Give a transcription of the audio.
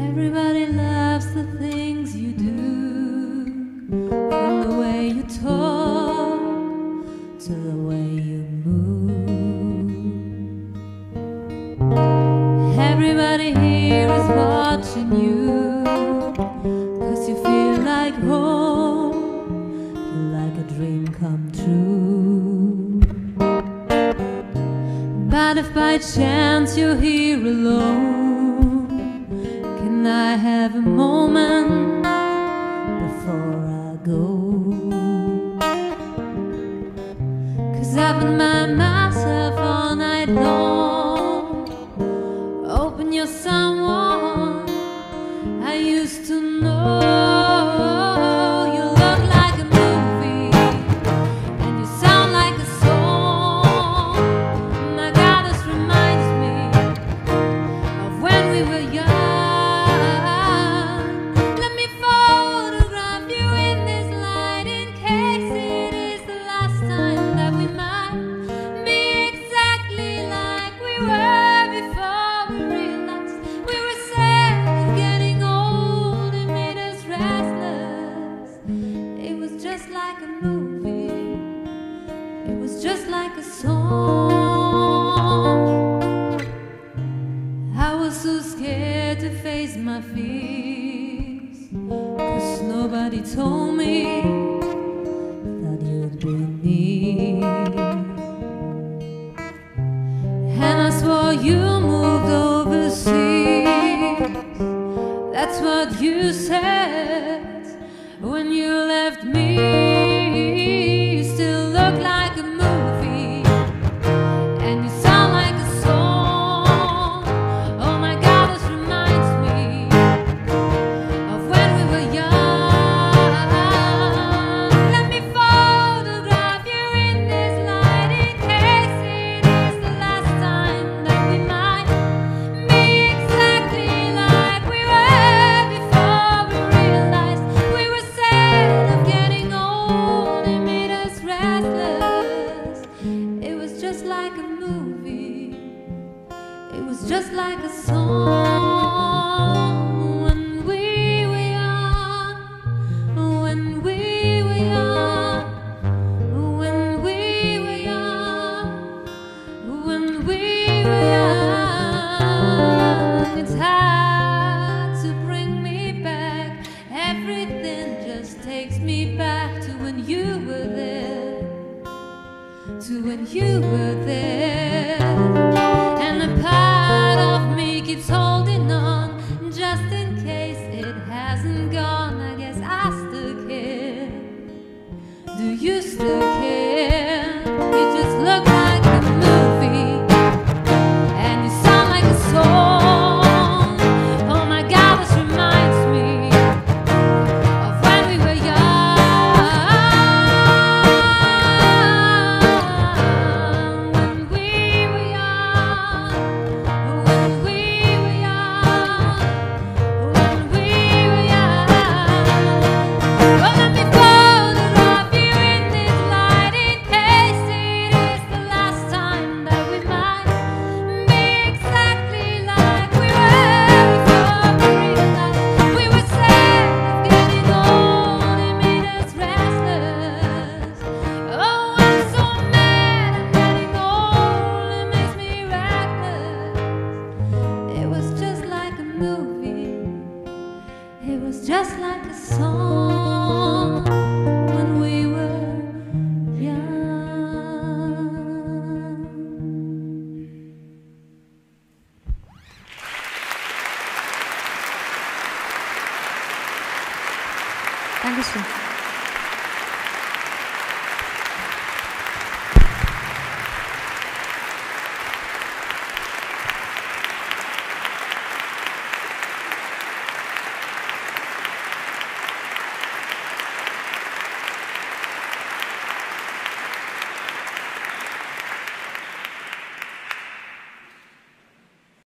Everybody loves the things you do, from the way you talk to the way you move. Everybody here is watching you, 'cause you feel like home, you're like a dream come true. But if by chance you're here alone, can I have a moment before I go? 'Cause I've been by myself all night long, hoping you're someone I used to know. Just like a song, I was so scared to face my fears, 'cause nobody told me that you'd be near. And I swore you moved overseas, that's what you said when you left me. Just like a song, when we were young, when we were young, when we were young, when we were young. It's hard to bring me back, everything just takes me back to when you were there, to when you were there. It's holding on just in case it hasn't gone. I guess I still care. Do you still care? You just look like a movie and you sound like a song. Oh my God, this reminds me of when we were young, when we were young, when we just like a song when we were young. Thank you.